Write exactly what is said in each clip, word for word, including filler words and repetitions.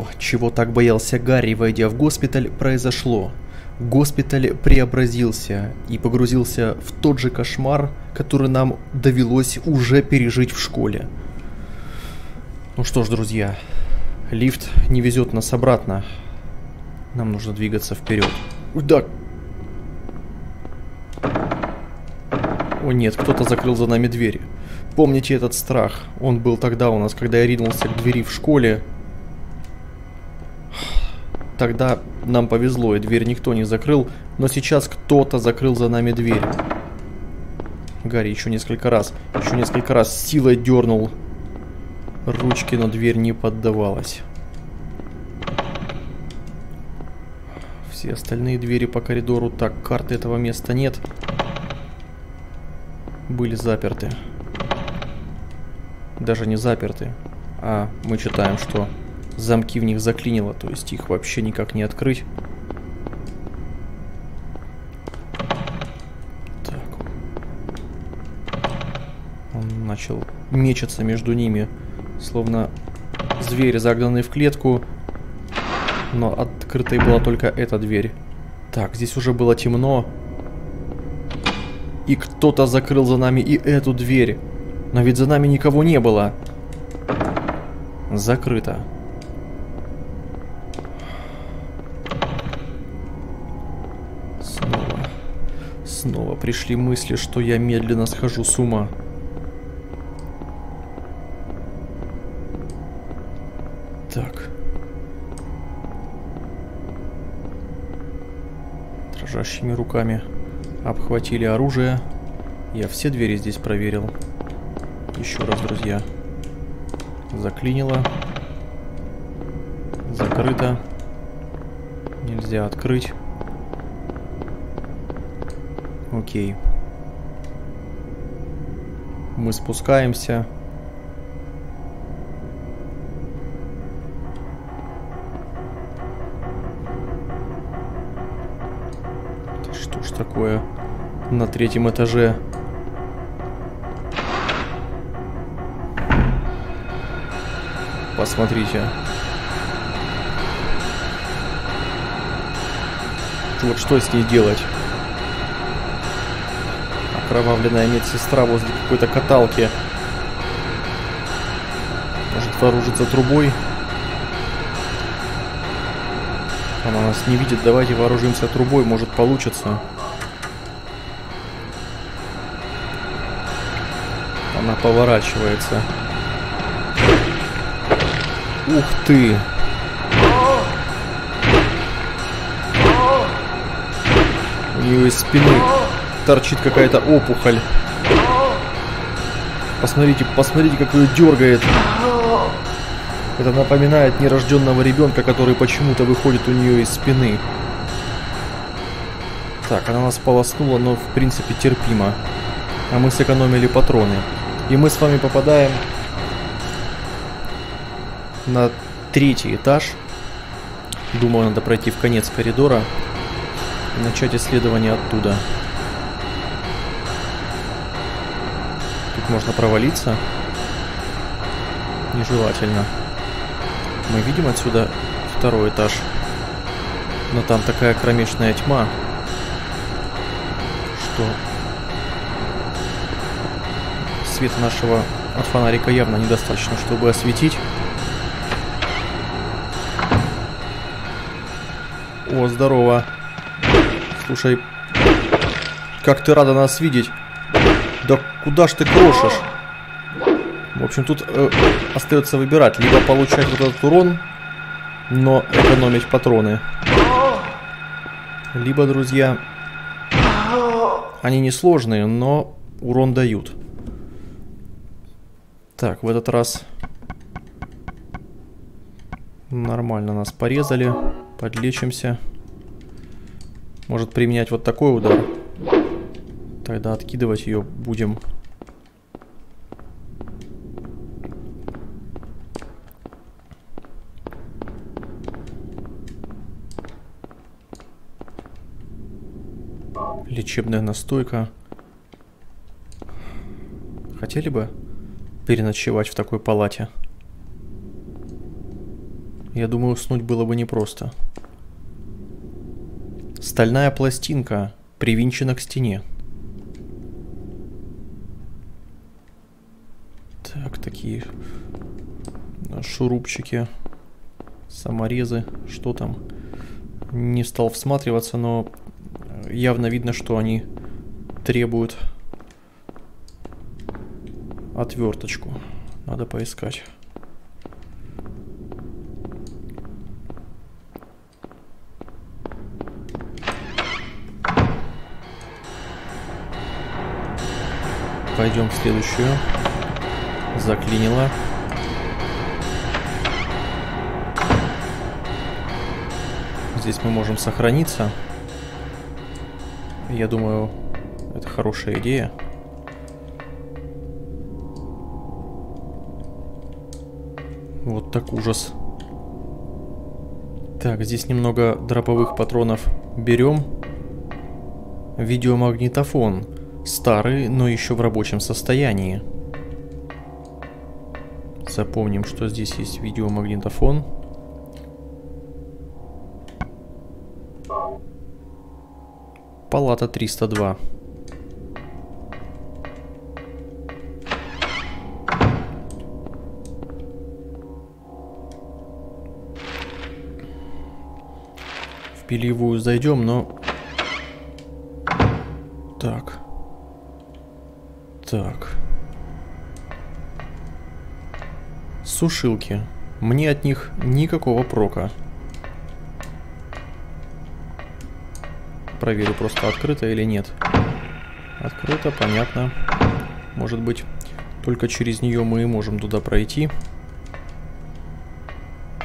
То, чего так боялся Гарри, войдя в госпиталь, произошло. Госпиталь преобразился и погрузился в тот же кошмар, который нам довелось уже пережить в школе. Ну что ж, друзья, лифт не везет нас обратно. Нам нужно двигаться вперед. Да. О нет, кто-то закрыл за нами дверь. Помните этот страх? Он был тогда у нас, когда я ринулся к двери в школе. Тогда нам повезло, и дверь никто не закрыл, но сейчас кто-то закрыл за нами дверь. Гарри еще несколько раз, еще несколько раз силой дернул ручки, но дверь не поддавалась. Все остальные двери по коридору, так, карты этого места нет, были заперты. Даже не заперты, а мы читаем, что... замки в них заклинило, то есть их вообще никак не открыть. Так. Он начал мечется между ними, словно звери, загнанные в клетку. Но открытой была только эта дверь. Так, здесь уже было темно. И кто-то закрыл за нами и эту дверь. Но ведь за нами никого не было. Закрыто. Снова пришли мысли, что я медленно схожу с ума. Так. Дрожащими руками обхватили оружие. Я все двери здесь проверил. Еще раз, друзья. Заклинило. Закрыто. Нельзя открыть. Окей. Мы спускаемся. Это что ж такое на третьем этаже? Посмотрите. Вот что с ней делать? Окровавленная медсестра возле какой-то каталки. Может вооружиться трубой? Она нас не видит. Давайте вооружимся трубой. Может получится. Она поворачивается. Ух ты! У нее из спины торчит какая-то опухоль. Посмотрите, посмотрите, как ее дергает. Это напоминает нерожденного ребенка, который почему-то выходит у нее из спины. Так, она нас полоснула, но в принципе терпимо. А мы сэкономили патроны. И мы с вами попадаем на третий этаж. Думаю, надо пройти в конец коридора и начать исследование оттуда. Можно провалиться? Нежелательно. Мы видим отсюда второй этаж. Но там такая кромешная тьма, что света нашего от фонарика явно недостаточно, чтобы осветить. О, здорово. Слушай, как ты рада нас видеть. Да куда ж ты крошишь? В общем, тут э, остается выбирать. Либо получать вот этот урон, но экономить патроны. Либо, друзья, они несложные, но урон дают. Так, в этот раз нормально нас порезали. Подлечимся. Может применять вот такой удар. Тогда откидывать ее будем. Лечебная настойка. Хотели бы переночевать в такой палате? Я думаю, уснуть было бы непросто. Стальная пластинка привинчена к стене. Так, такие шурупчики, саморезы, что там. Не стал всматриваться, но явно видно, что они требуют отверточку. Надо поискать. Пойдем в следующую. Заклинило. Здесь мы можем сохраниться. Я думаю, это хорошая идея. Вот так ужас. Так, здесь немного дробовых патронов берем. Видеомагнитофон. Старый, но еще в рабочем состоянии. Запомним, что здесь есть видеомагнитофон. Палата триста два. В пилевую зайдем, но... Так. Так. Сушилки. Мне от них никакого прока. Проверю, просто открыто или нет. Открыто, понятно. Может быть, только через нее мы и можем туда пройти.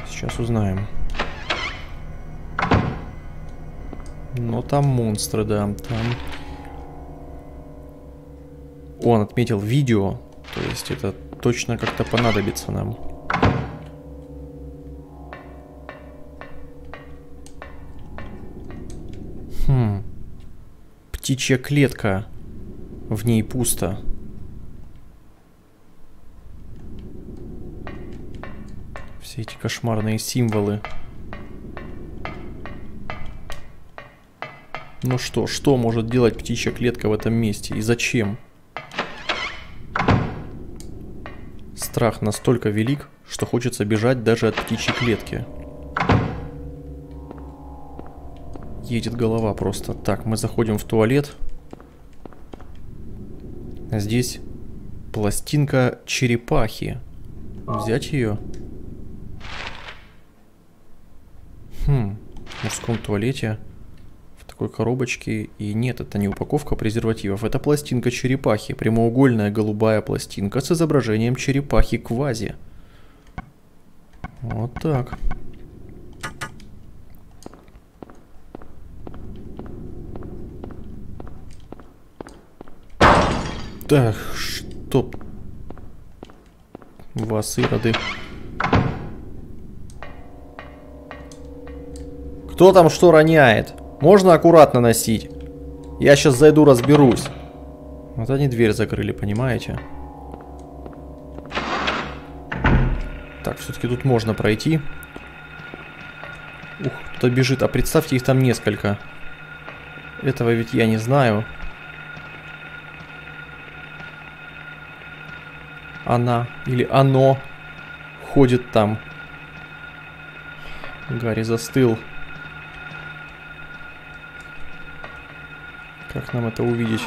Сейчас узнаем. Но там монстры, да. Там... Он отметил видео. То есть это точно как-то понадобится нам. Хм. Птичья клетка. В ней пусто. Все эти кошмарные символы. Ну что, что может делать птичья клетка в этом месте и зачем? Страх настолько велик, что хочется бежать даже от птичьей клетки. Едет голова просто. Так, мы заходим в туалет. Здесь пластинка черепахи. Взять ее? Хм, в мужском туалете. В такой коробочке. И нет, это не упаковка презервативов. Это пластинка черепахи. Прямоугольная голубая пластинка с изображением черепахи-квази. Вот так. Так, чтоб вас, ироды. Кто там что роняет? Можно аккуратно носить? Я сейчас зайду, разберусь. Вот они дверь закрыли, понимаете? Так, все-таки тут можно пройти. Ух, кто-то бежит. А представьте, их там несколько. Этого ведь я не знаю. Она или оно ходит там. Гарри застыл. Как нам это увидеть?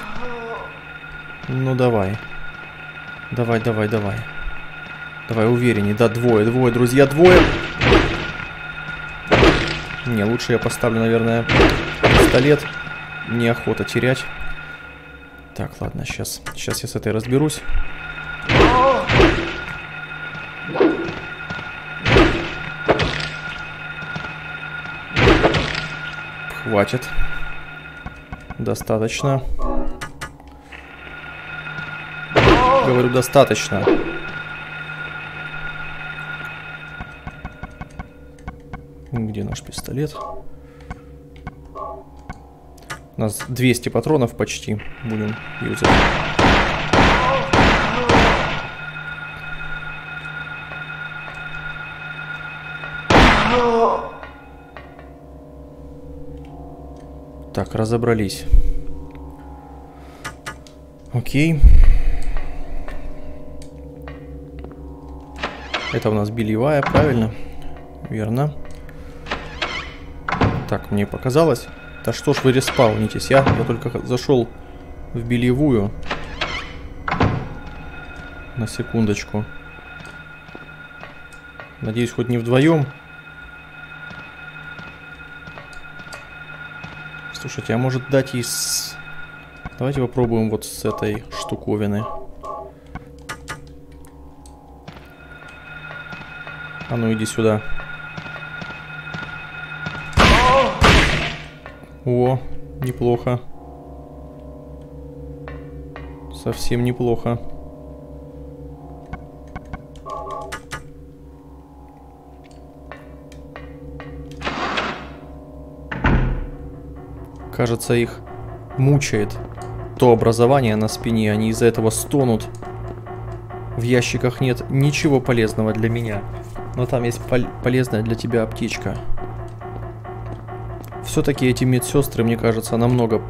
Ну давай. Давай, давай, давай. Давай увереннее. Да, двое, двое, друзья, двое. Не, лучше я поставлю, наверное, пистолет. Неохота терять. Так, ладно, сейчас. Сейчас я с этой разберусь. Хватит. Достаточно. Говорю, достаточно. Где наш пистолет? У нас двести патронов почти. Будем юзать. Так, разобрались. Окей. Это у нас бельевая, правильно? Верно. Так, мне показалось. Да что ж вы респаунитесь? Я, я только зашел в бельевую. На секундочку. Надеюсь, хоть не вдвоем. Слушайте, а может дать и с... Давайте попробуем вот с этой штуковины. А ну иди сюда. О, неплохо. Совсем неплохо. Кажется, их мучает то образование на спине. Они из-за этого стонут. В ящиках нет ничего полезного для меня. Но там есть пол- полезная для тебя аптечка. Все-таки эти медсестры, мне кажется, намного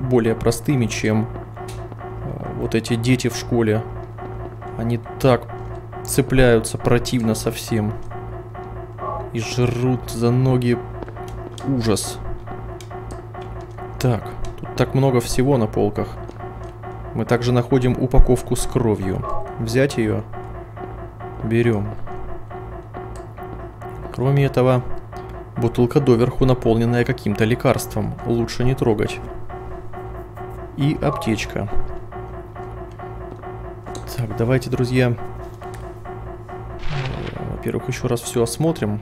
более простыми, чем вот эти дети в школе. Они так цепляются противно совсем. И жрут за ноги. Ужас. Так, тут так много всего на полках. Мы также находим упаковку с кровью. Взять ее? Берем. Кроме этого, бутылка доверху наполненная каким-то лекарством. Лучше не трогать. И аптечка. Так, давайте, друзья, во-первых, еще раз все осмотрим.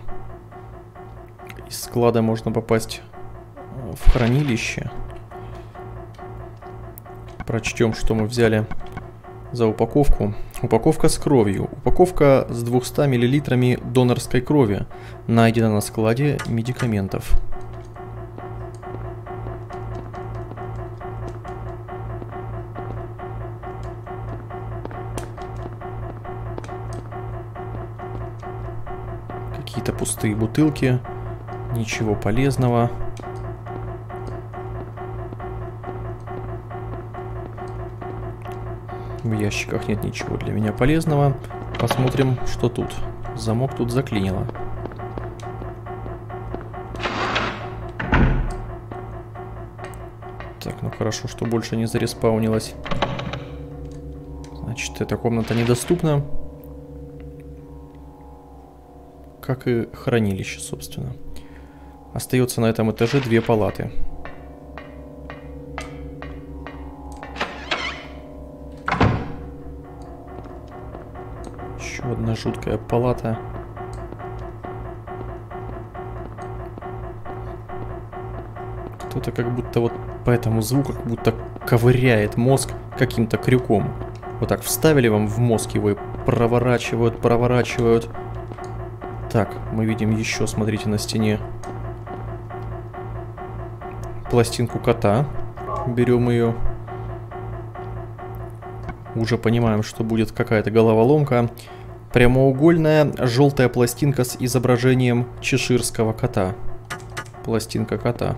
Из склада можно попасть в хранилище. Прочтем, что мы взяли за упаковку. Упаковка с кровью. Упаковка с двумястами миллилитрами донорской крови. Найдена на складе медикаментов. Какие-то пустые бутылки. Ничего полезного. В ящиках нет ничего для меня полезного. Посмотрим, что тут. Замок тут заклинило. Так, ну хорошо, что больше не зареспаунилось. Значит, эта комната недоступна. Как и хранилище, собственно. Остается на этом этаже две палаты. Одна жуткая палата. Кто-то как будто вот по этому звуку как будто ковыряет мозг каким-то крюком. Вот так вставили вам в мозг его и проворачивают, проворачивают. Так, мы видим еще, смотрите, на стене пластинку кота. Берем ее. Уже понимаем, что будет какая-то головоломка. Прямоугольная желтая пластинка с изображением чеширского кота. Пластинка кота.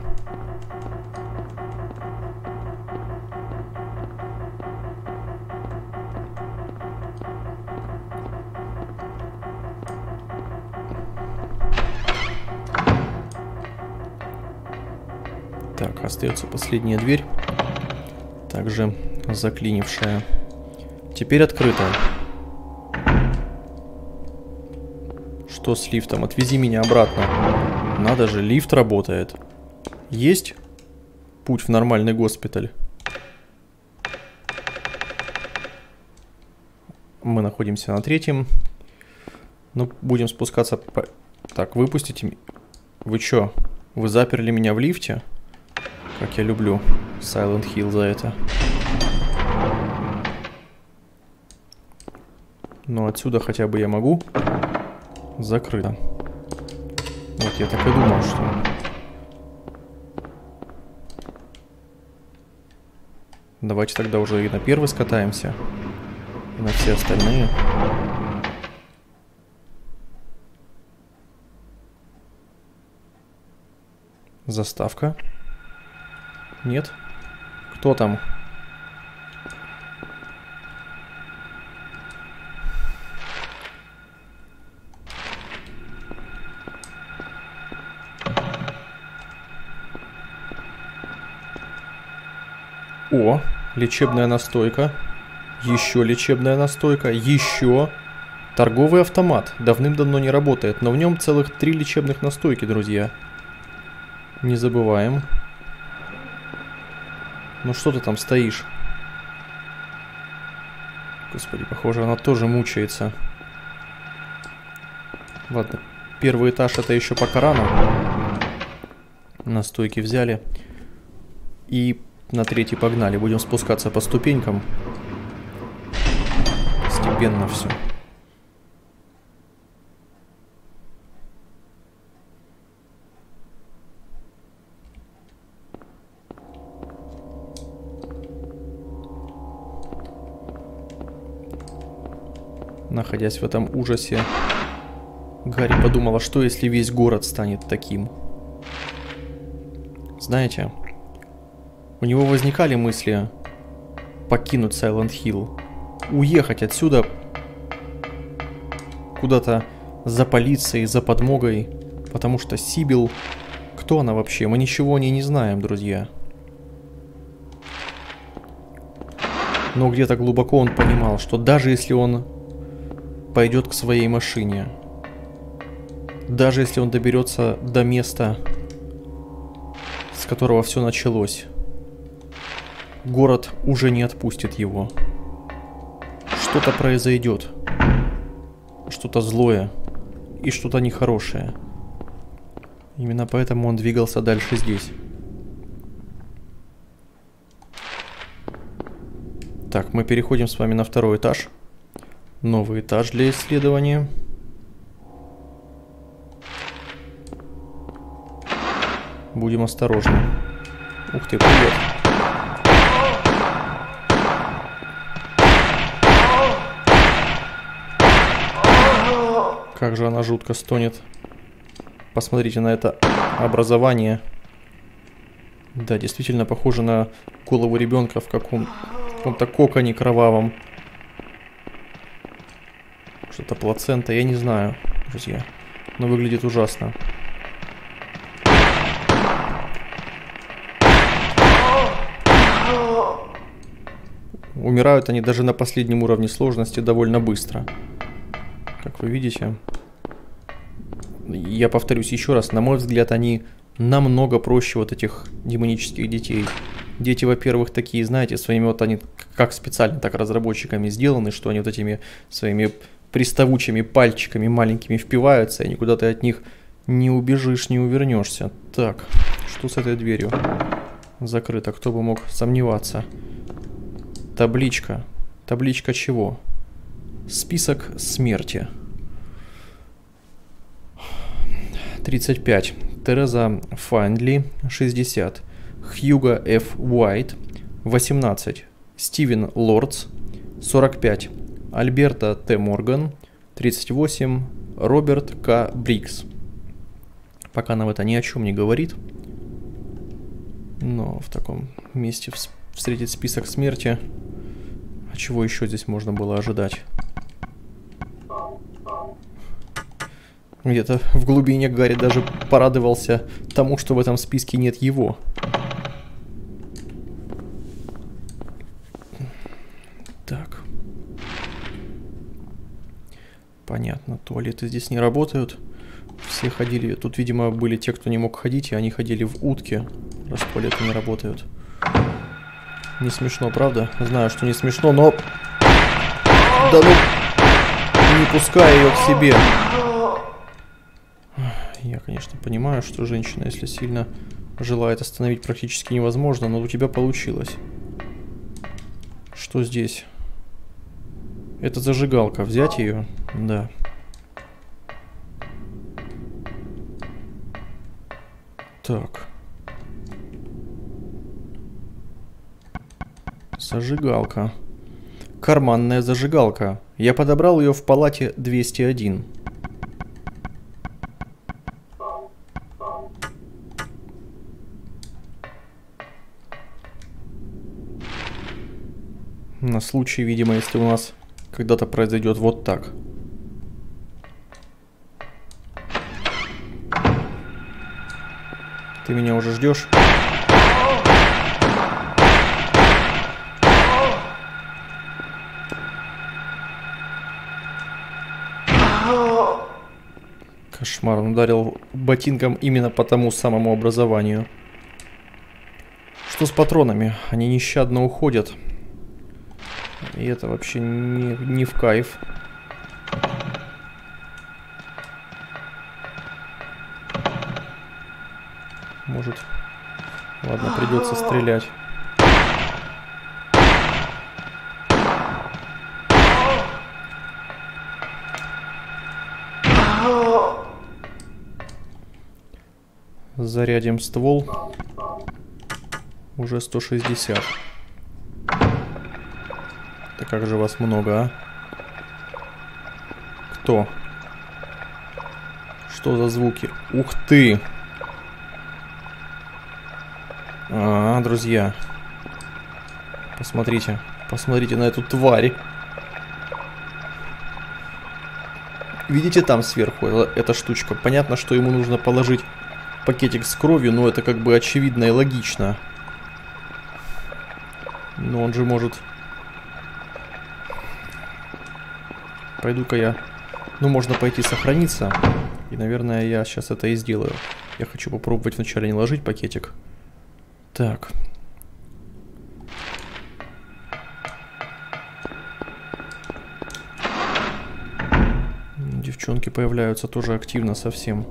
Так, остается последняя дверь. Также заклинившая. Теперь открыто. Что с лифтом? Отвези меня обратно. Надо же, лифт работает. Есть путь в нормальный госпиталь. Мы находимся на третьем. Ну, будем спускаться по... Так, выпустите меня. Вы чё? Вы заперли меня в лифте? Как я люблю Сайлент Хилл за это. Но отсюда хотя бы я могу. Закрыто. Вот я так и думал, что... Давайте тогда уже и на первый скатаемся. И на все остальные. Заставка. Нет? Кто там? О, лечебная настойка. Еще лечебная настойка. Еще. Торговый автомат. Давным-давно не работает, но в нем целых три лечебных настойки, друзья. Не забываем. Ну что ты там стоишь? Господи, похоже, она тоже мучается. Ладно, первый этаж это еще пока рано. Настойки взяли. И на третий погнали. Будем спускаться по ступенькам. Постепенно все. Находясь в этом ужасе, Гарри подумал, а что если весь город станет таким? Знаете, у него возникали мысли покинуть Сайлент Хилл, уехать отсюда куда-то за полицией, за подмогой, потому что Сибилл, кто она вообще? Мы ничего о ней не знаем, друзья. Но где-то глубоко он понимал, что даже если он пойдет к своей машине, даже если он доберется до места, с которого все началось, город уже не отпустит его. Что-то произойдет, что-то злое и что-то нехорошее. Именно поэтому он двигался дальше здесь. Так, мы переходим с вами на второй этаж. Новый этаж для исследования. Будем осторожны. Ух ты, привет. Как же она жутко стонет. Посмотрите на это образование. Да, действительно похоже на голову ребенка в каком- каком-то коконе кровавом. Что-то плацента, я не знаю, друзья, но выглядит ужасно. Умирают они даже на последнем уровне сложности довольно быстро. Как вы видите, я повторюсь еще раз, на мой взгляд, они намного проще вот этих демонических детей. Дети, во-первых, такие, знаете, своими вот они как специально так разработчиками сделаны, что они вот этими своими приставучими пальчиками маленькими впиваются, и никуда ты от них не убежишь, не увернешься. Так, что с этой дверью? Закрыто, кто бы мог сомневаться. Табличка. Табличка чего? Список смерти. тридцать пять. Тереза Файнли, шестьдесят. Хьюго Ф. Уайт, восемнадцать. Стивен Лордс, сорок пять. Альберта Т. Морган, тридцать восемь, Роберт К. Брикс. Пока нам это ни о чем не говорит, но в таком месте встретить список смерти, а чего еще здесь можно было ожидать? Где-то в глубине Гарри даже порадовался тому, что в этом списке нет его. Так. Понятно, туалеты здесь не работают. Все ходили, тут, видимо, были те, кто не мог ходить, и они ходили в утке, раз туалеты не работают. Не смешно, правда? Знаю, что не смешно, но... Да ну... Не пускай ее к себе. Я, конечно, понимаю, что женщина, если сильно желает, остановить практически невозможно, но у тебя получилось. Что здесь? Это зажигалка. Взять ее? Да. Так. Зажигалка. Карманная зажигалка. Я подобрал ее в палате двести один. На случай, видимо, если у нас когда-то произойдет вот так. Ты меня уже ждешь? Кошмар, он ударил ботинком именно по тому самому образованию. Что с патронами? Они нещадно уходят. И это вообще не, не в кайф. Может... Ладно, придется стрелять. Зарядим ствол. Уже сто шестьдесят. Да как же вас много, а? Кто? Что за звуки? Ух ты! А, друзья. Посмотрите. Посмотрите на эту тварь. Видите там сверху эта штучка? Понятно, что ему нужно положить... пакетик с кровью, но это как бы очевидно и логично. Но он же может... Пойду-ка я... Ну, можно пойти сохраниться. И, наверное, я сейчас это и сделаю. Я хочу попробовать вначале не ложить пакетик. Так. Девчонки появляются тоже активно совсем.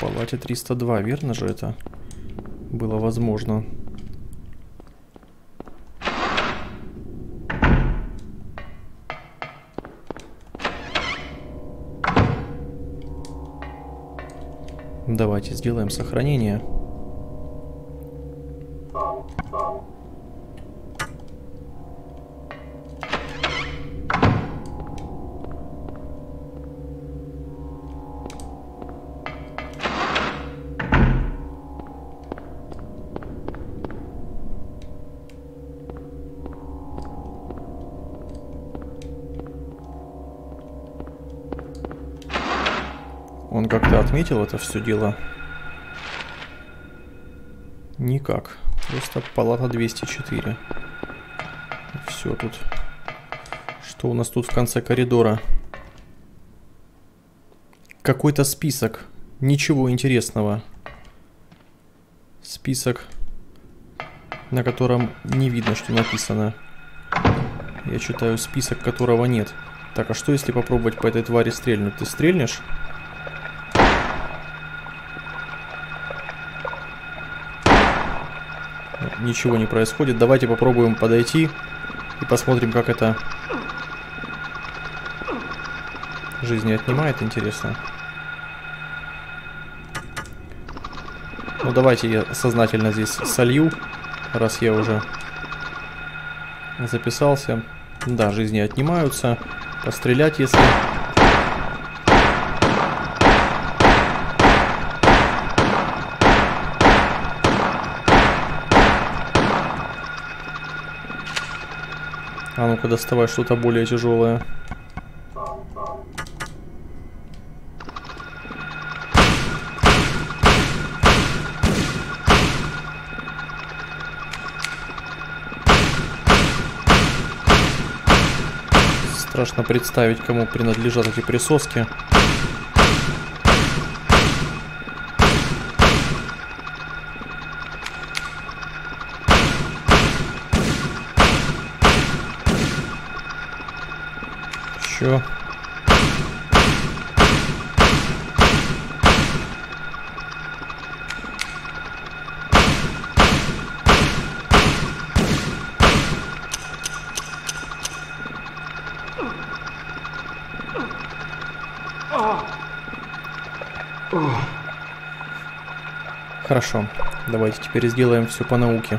Палате триста два, верно же это было возможно? Давайте сделаем сохранение. Отметил это все дело? Никак. Просто палата двести четыре. Все тут. Что у нас тут в конце коридора? Какой-то список. Ничего интересного. Список, на котором не видно, что написано. Я читаю список, которого нет. Так, а что если попробовать по этой твари стрельнуть? Ты стрельнешь? Ничего не происходит. Давайте попробуем подойти и посмотрим, как это жизни отнимает. Интересно. Ну давайте я сознательно здесь солью, раз я уже записался. Да, жизни отнимаются. Пострелять, если... А ну-ка, доставай что-то более тяжелое. Страшно представить, кому принадлежат эти присоски. Хорошо, давайте теперь сделаем все по науке.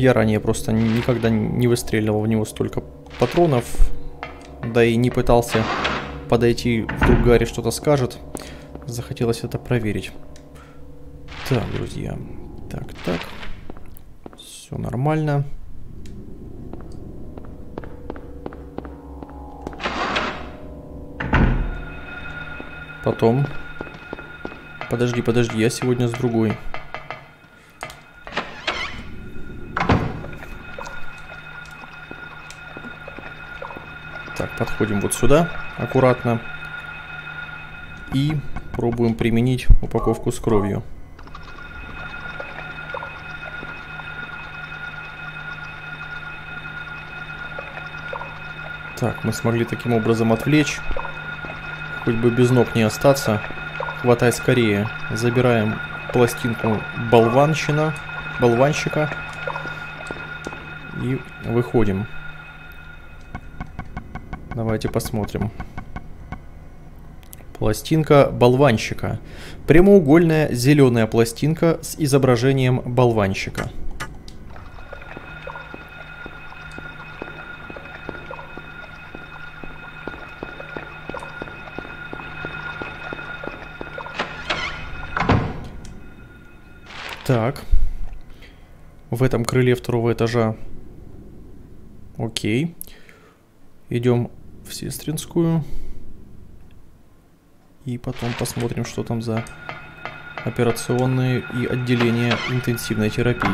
Я ранее просто никогда не выстреливал в него столько патронов, да и не пытался подойти, вдруг Гарри что-то скажет. Захотелось это проверить. Так, друзья. Так, так. Все нормально. Потом. Подожди, подожди, я сегодня с другой. Так, подходим вот сюда, аккуратно. И пробуем применить упаковку с кровью. Так, мы смогли таким образом отвлечь. Хоть бы без ног не остаться. Хватай скорее. Забираем пластинку болванщина, болванщика. И выходим. Давайте посмотрим. Пластинка болванщика. Прямоугольная зеленая пластинка с изображением болванщика. Так. В этом крыле второго этажа. Окей. Идем в сестринскую. И потом посмотрим, что там за операционные и отделение интенсивной терапии.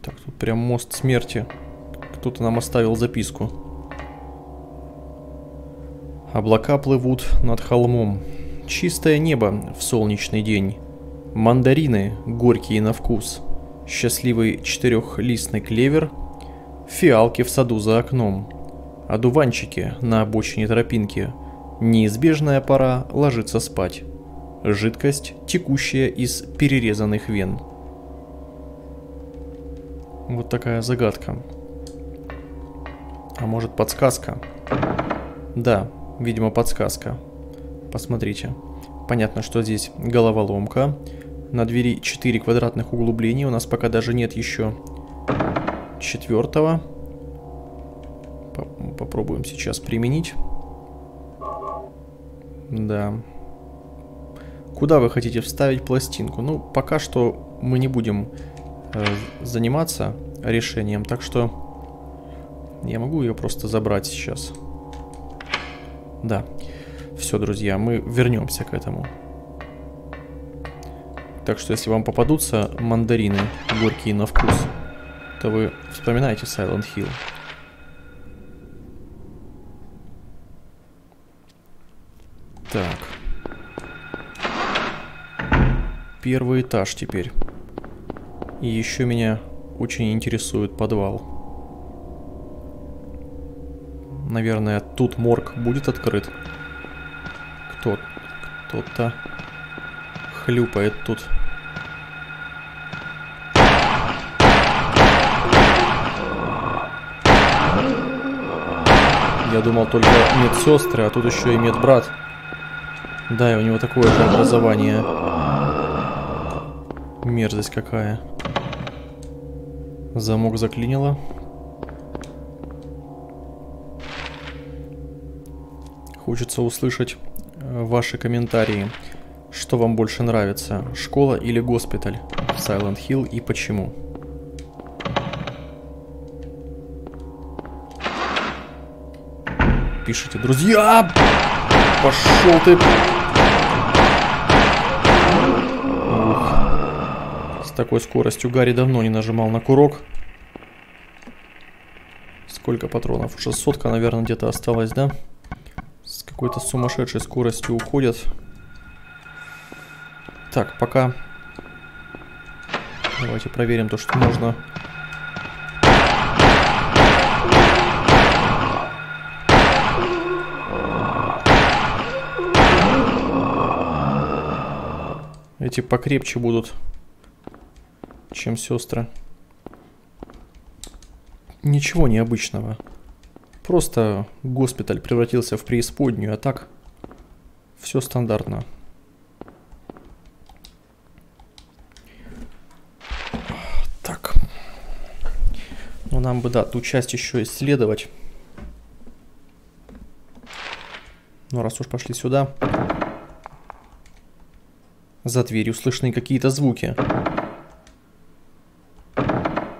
Так, тут прям мост смерти. Кто-то нам оставил записку. Облака плывут над холмом. Чистое небо в солнечный день. Мандарины горькие на вкус. Счастливый четырехлистный клевер. Фиалки в саду за окном. Одуванчики на обочине тропинки. Неизбежная пора ложиться спать. Жидкость, текущая из перерезанных вен. Вот такая загадка. А может, подсказка? Да, видимо, подсказка. Посмотрите. Понятно, что здесь головоломка. На двери четыре квадратных углубления. У нас пока даже нет еще четвертого. Попробуем сейчас применить. Да. Куда вы хотите вставить пластинку? Ну, пока что мы не будем э, заниматься решением, так что я могу ее просто забрать сейчас. Да. Все, друзья, мы вернемся к этому. Так что, если вам попадутся мандарины горькие на вкус, то вы вспоминаете Сайлент Хилл. Так. Первый этаж теперь. И еще меня очень интересует подвал. Наверное, тут морг будет открыт. Кто, кто-то хлюпает тут. Я думал, только медсестры, а тут еще и медбрат. Да, и у него такое же образование. Мерзость какая. Замок заклинило. Хочется услышать ваши комментарии. Что вам больше нравится? Школа или госпиталь? Сайлент Хилл и почему? Пишите, друзья! Пошел ты! Такой скоростью Гарри давно не нажимал на курок. Сколько патронов? Уже сотка, наверное, где-то осталась, да? С какой-то сумасшедшей скоростью уходят. Так, пока. Давайте проверим то, что можно. Эти покрепче будут, чем сестры. Ничего необычного. Просто госпиталь превратился в преисподнюю, а так все стандартно. Но нам бы, да, ту часть еще исследовать. Ну, раз уж пошли сюда. За дверью слышны какие-то звуки.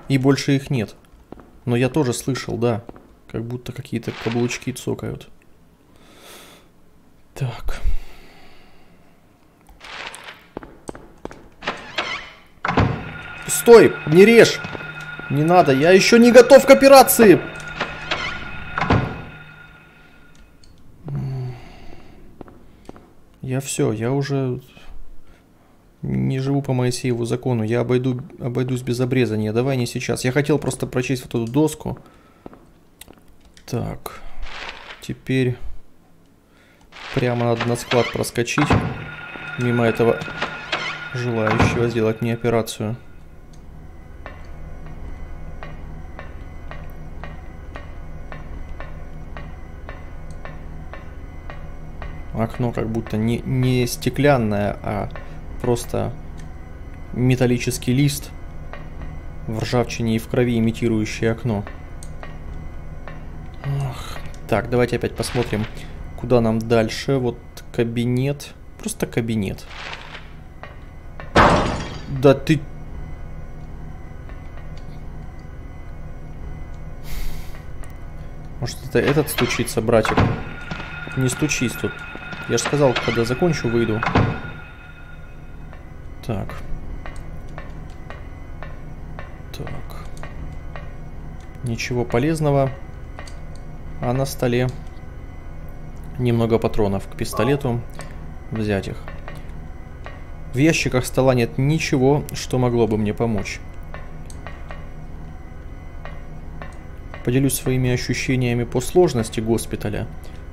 И больше их нет. Но я тоже слышал, да. Как будто какие-то каблучки цокают. Так. Стой! Не режь! Не надо, я еще не готов к операции! Я все, я уже не живу по Моисееву закону. Я обойду, обойдусь без обрезания. Давай не сейчас. Я хотел просто прочесть вот эту доску. Так. Теперь прямо надо на склад проскочить. Мимо этого желающего сделать мне операцию. Окно как будто не, не стеклянное, а просто металлический лист в ржавчине и в крови, имитирующее окно. Ох. Так, давайте опять посмотрим, куда нам дальше. Вот кабинет. Просто кабинет. Да ты... Может, это этот стучится, братик? Не стучись тут. Я же сказал, когда закончу, выйду. Так. Так. Ничего полезного. А на столе немного патронов к пистолету. Взять их. В ящиках стола нет ничего, что могло бы мне помочь. Поделюсь своими ощущениями по сложности госпиталя.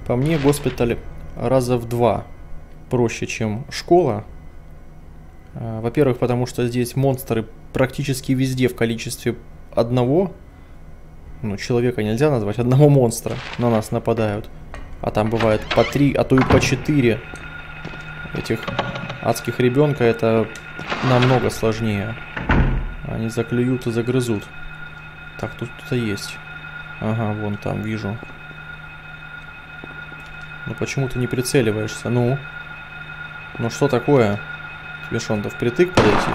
По мне, госпиталь... раза в два проще, чем школа. Во-первых, потому что здесь монстры практически везде в количестве одного. Ну, человека нельзя назвать, одного монстра на нас нападают. А там бывает по три, а то и по четыре этих адских ребенка. Это намного сложнее. Они заклюют и загрызут. Так, тут кто-то есть. Ага, вон там, вижу. Ну почему ты не прицеливаешься? Ну? Ну что такое? Тебе что, надо впритык подойти?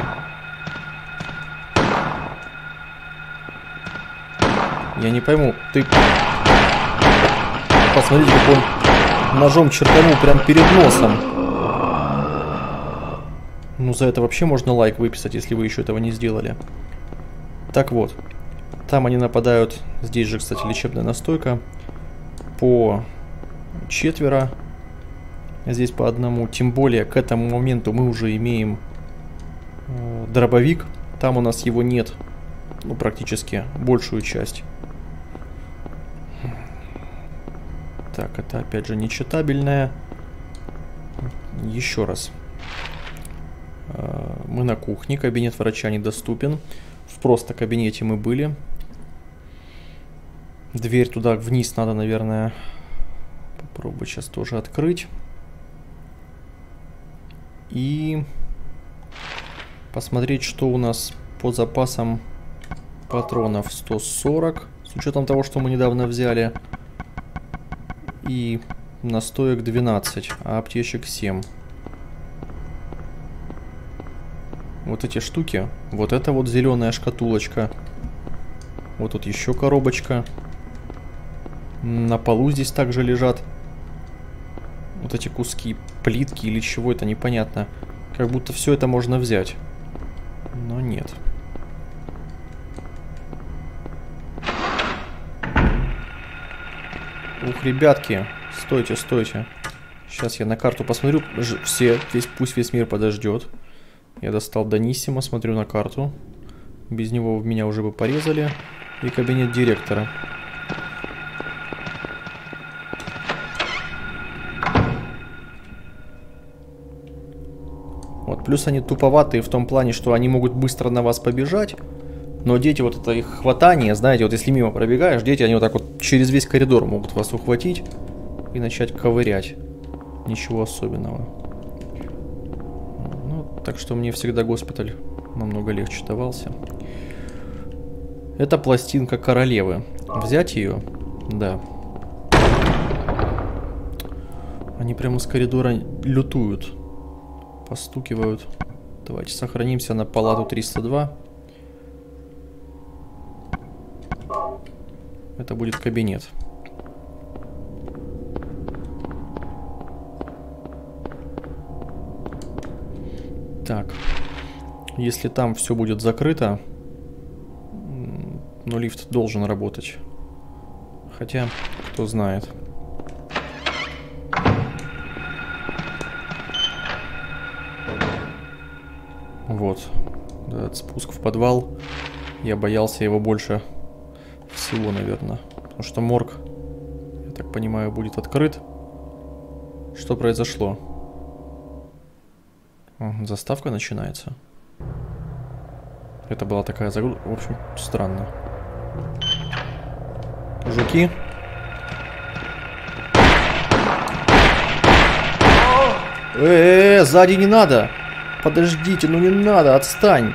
Я не пойму. Ты... Посмотрите, как он ножом чертанул прям перед носом. Ну за это вообще можно лайк выписать, если вы еще этого не сделали. Так вот. Там они нападают. Здесь же, кстати, лечебная настойка. По... четверо, здесь по одному. Тем более к этому моменту мы уже имеем э, дробовик. Там у нас его нет, ну практически большую часть. Так, это опять же нечитабельное. Еще раз. Э, мы на кухне, кабинет врача недоступен. В просто кабинете мы были. Дверь туда вниз надо, наверное... Попробую сейчас тоже открыть. И посмотреть, что у нас по запасам патронов. сто сорок, с учетом того, что мы недавно взяли. И настоек двенадцать, а аптечек семь. Вот эти штуки. Вот это вот зеленая шкатулочка. Вот тут еще коробочка. На полу здесь также лежат вот эти куски плитки или чего, это непонятно. Как будто все это можно взять. Но нет. Ух, ребятки. Стойте, стойте. Сейчас я на карту посмотрю. Ж- все, весь, пусть весь мир подождет. Я достал Данисима, смотрю на карту. Без него меня уже бы порезали. И кабинет директора. Плюс они туповатые в том плане, что они могут быстро на вас побежать. Но дети, вот это их хватание, знаете, вот если мимо пробегаешь, дети, они вот так вот через весь коридор могут вас ухватить и начать ковырять. Ничего особенного. Ну, так что мне всегда госпиталь намного легче давался. Это пластинка королевы. Взять ее? Да. Они прямо с коридора лютуют. Постукивают. Давайте сохранимся на палату триста два. Это будет кабинет. Так. Если там все будет закрыто, но лифт должен работать. Хотя, кто знает. Вот. Этот спуск в подвал. Я боялся его больше всего, наверное. Потому что морг, я так понимаю, будет открыт. Что произошло? Заставка начинается. Это была такая загрузка. В общем, странно. Жуки. Э-э-э, сзади не надо. Подождите, ну не надо, отстань.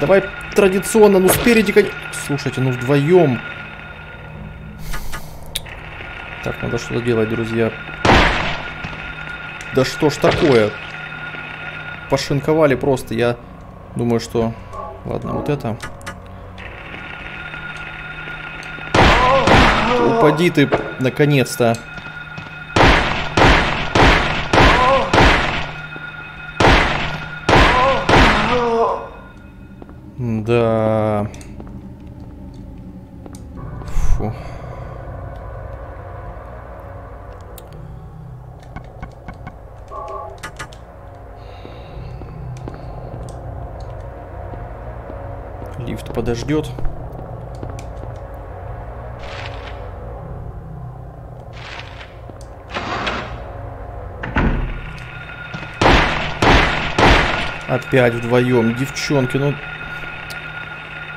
Давай традиционно, ну спереди... Слушайте, ну вдвоем. Так, надо что-то делать, друзья. Да что ж такое? Пошинковали просто, я думаю, что... Ладно, вот это. Упади ты, наконец-то. Да. Фу. Лифт подождет. Опять вдвоем, девчонки, ну...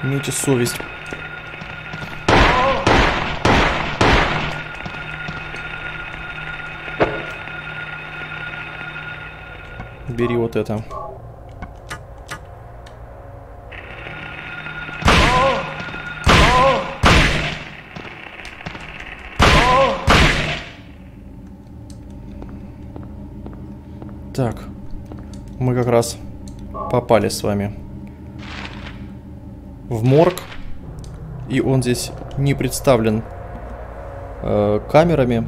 Имейте совесть. Бери вот это. Так, мы как раз попали с вами в морг, и он здесь не представлен э, камерами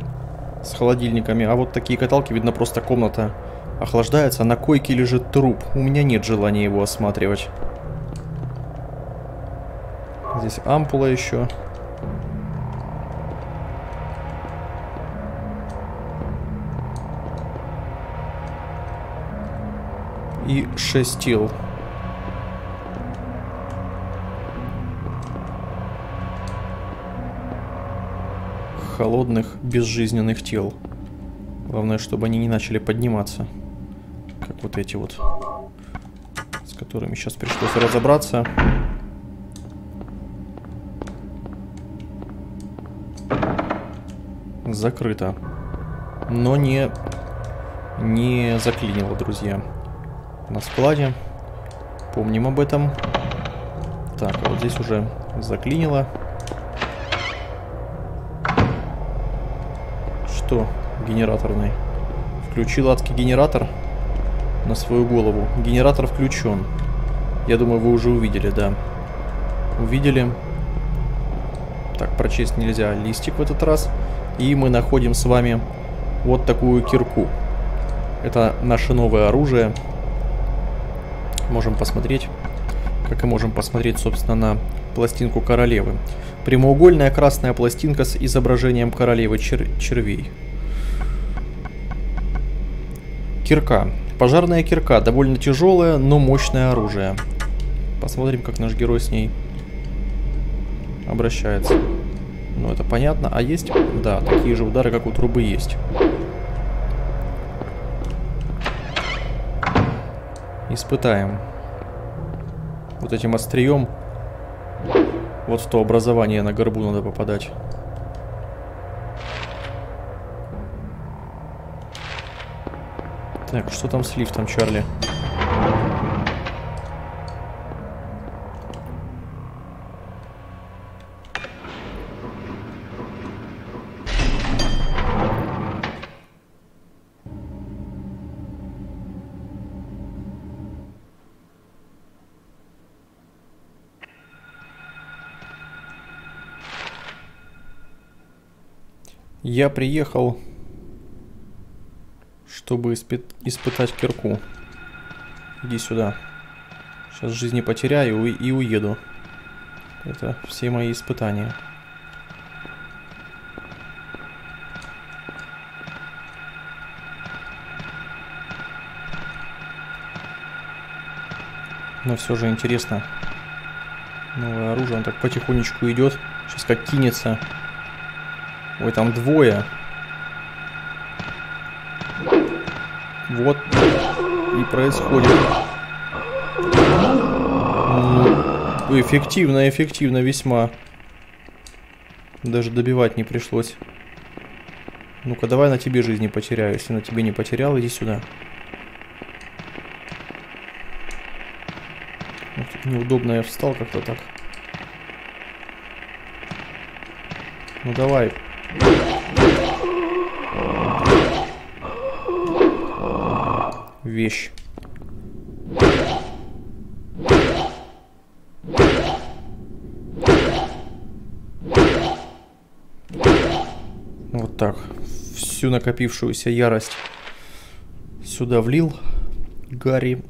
с холодильниками, а вот такие каталки, видно, просто комната охлаждается, а на койке лежит труп. У меня нет желания его осматривать. Здесь ампула еще. И шесть тел. Холодных, безжизненных тел. Главное, чтобы они не начали подниматься. Как вот эти вот, с которыми сейчас пришлось разобраться. Закрыто. Но не, не заклинило, друзья. На складе. Помним об этом. Так, а вот здесь уже заклинило. Что? Генераторный. Включил адский генератор на свою голову. Генератор включен. Я думаю, вы уже увидели, да. Увидели. Так, прочесть нельзя листик в этот раз. И мы находим с вами вот такую кирку. Это наше новое оружие. Можем посмотреть, как и можем посмотреть, собственно, на пластинку королевы. Прямоугольная красная пластинка с изображением королевы чер червей. Кирка. Пожарная кирка. Довольно тяжелое, но мощное оружие. Посмотрим, как наш герой с ней обращается. Ну, это понятно. А есть? Да, такие же удары, как у трубы, есть. Испытаем вот этим острием. Вот в то образование на горбу надо попадать. Так, что там с лифтом, Чарли? Я приехал, чтобы испы- испытать кирку. Иди сюда. Сейчас жизни потеряю и, и уеду. Это все мои испытания. Но все же интересно. Новое оружие, он так потихонечку идет. Сейчас как кинется. Ой, там двое. Вот и происходит. Эффективно, эффективно весьма. Даже добивать не пришлось. Ну-ка, давай на тебе жизнь не потеряю. Если на тебе не потерял, иди сюда. Неудобно я встал как-то так. Ну давай. Вещь. Вот так. Всю накопившуюся ярость сюда влил Гарри.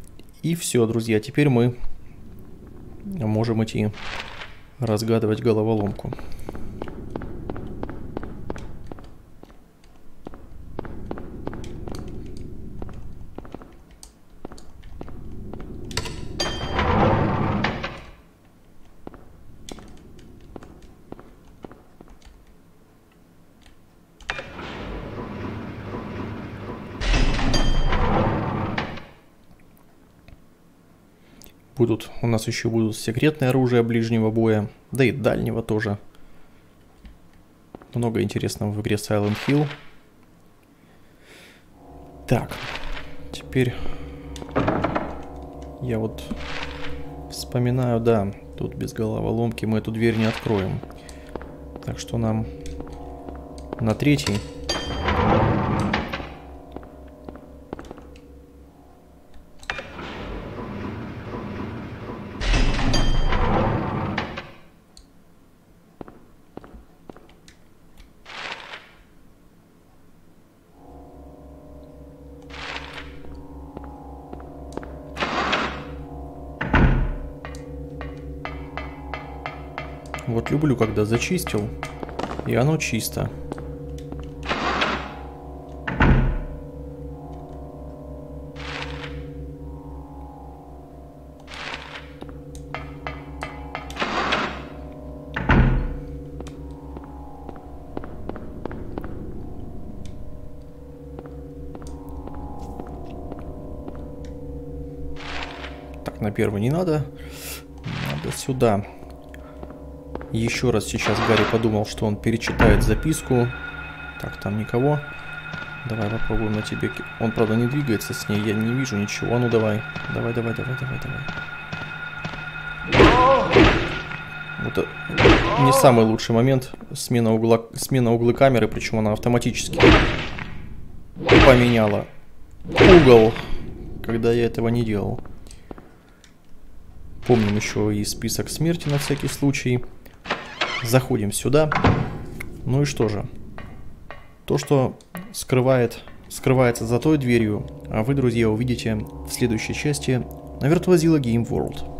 И все, друзья, теперь мы можем идти разгадывать головоломку. Будут, у нас еще будут секретное оружие ближнего боя, да и дальнего тоже. Много интересного в игре Сайлент Хилл. Так, теперь я вот вспоминаю, да, тут без головоломки мы эту дверь не откроем. Так что нам на третий... Вот люблю, когда зачистил, и оно чисто. Так, на первый не надо. Надо сюда. Еще раз сейчас Гарри подумал, что он перечитает записку. Так, там никого. Давай попробуем на тебе. Он, правда, не двигается с ней, я не вижу ничего. А ну давай. Давай, давай, давай, давай, давай. Вот не самый лучший момент. Смена угла, смена угла камеры, причем она автоматически поменяла угол, когда я этого не делал. Помним еще и список смерти на всякий случай. Заходим сюда. Ну и что же? То, что скрывает, скрывается за той дверью, вы, друзья, увидите в следующей части на Виртуозила Game World.